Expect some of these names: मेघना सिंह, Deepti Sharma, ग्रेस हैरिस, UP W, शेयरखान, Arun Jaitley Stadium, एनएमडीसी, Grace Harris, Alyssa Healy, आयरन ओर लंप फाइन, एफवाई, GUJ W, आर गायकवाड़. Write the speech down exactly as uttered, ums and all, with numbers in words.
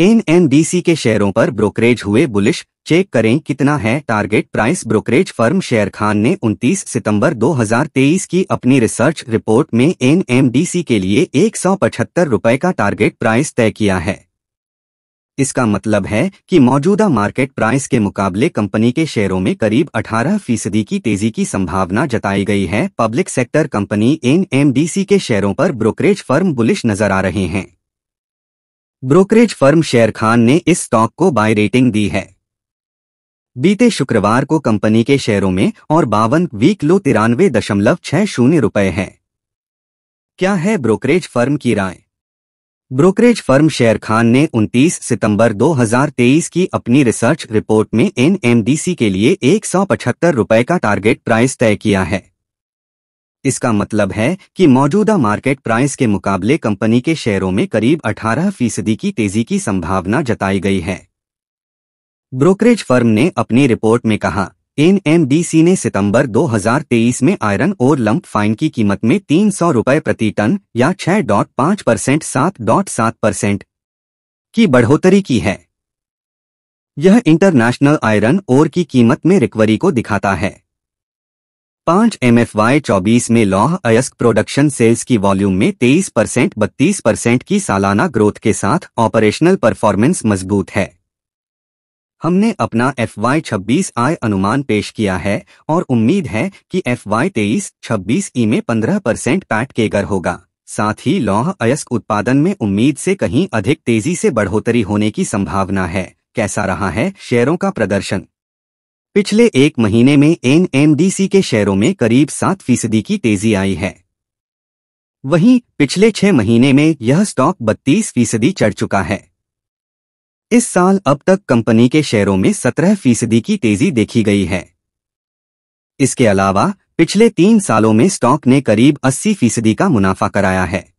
एनएमडीसी के शेयरों पर ब्रोकरेज हुए बुलिश, चेक करें कितना है target price. Brokerage firm शेयरखान ने उनतीस सितंबर दो हज़ार तेईस की अपनी रिसर्च रिपोर्ट में एनएमडीसी के लिए एक सौ पचहत्तर रुपये का टारगेट प्राइस तय किया है। इसका मतलब है कि मौजूदा मार्केट प्राइस के मुकाबले कंपनी के शेयरों में करीब अठारह फीसदी की तेजी की संभावना जताई गई है। पब्लिक सेक्टर कंपनी एनएमडीसी के शेयरों पर ब्रोकरेज फर्म बुलिश नजर आ रहे हैं। ब्रोकरेज फर्म शेयरखान ने इस स्टॉक को बाय रेटिंग दी है। बीते शुक्रवार को कंपनी के शेयरों में और बावन वीक लो तिरानवे दशमलव छह शून्य रुपये है। क्या है ब्रोकरेज फर्म की राय? ब्रोकरेज फर्म शेयरखान ने उनतीस सितंबर दो हज़ार तेईस की अपनी रिसर्च रिपोर्ट में एनएमडीसी के लिए एक सौ पचहत्तर रुपये का टारगेट प्राइस तय किया है। इसका मतलब है कि मौजूदा मार्केट प्राइस के मुकाबले कंपनी के शेयरों में करीब अठारह फीसदी की तेजी की संभावना जताई गई है। ब्रोकरेज फर्म ने अपनी रिपोर्ट में कहा, एनएमडीसी ने सितंबर दो हज़ार तेईस में आयरन ओर लंप फाइन की कीमत में तीन सौ रुपये प्रति टन या छह दशमलव पाँच परसेंट सात दशमलव सात परसेंट की बढ़ोतरी की है। यह इंटरनेशनल आयरन ओर की कीमत में रिकवरी को दिखाता है। पाँच एमएफवाई चौबीस में लौह अयस्क प्रोडक्शन सेल्स की वॉल्यूम में तेईस परसेंट बत्तीस परसेंट की सालाना ग्रोथ के साथ ऑपरेशनल परफॉर्मेंस मजबूत है। हमने अपना एफवाई छब्बीस आय अनुमान पेश किया है और उम्मीद है कि एफवाई तेईस छब्बीस ई में पंद्रह परसेंट पैट केगर होगा। साथ ही लौह अयस्क उत्पादन में उम्मीद से कहीं अधिक तेजी से बढ़ोतरी होने की संभावना है। कैसा रहा है शेयरों का प्रदर्शन? पिछले एक महीने में एनएमडीसी के शेयरों में करीब सात फीसदी की तेजी आई है। वहीं पिछले छह महीने में यह स्टॉक बत्तीस फीसदी चढ़ चुका है। इस साल अब तक कंपनी के शेयरों में सत्रह फीसदी की तेजी देखी गई है। इसके अलावा पिछले तीन सालों में स्टॉक ने करीब अस्सी फीसदी का मुनाफा कराया है।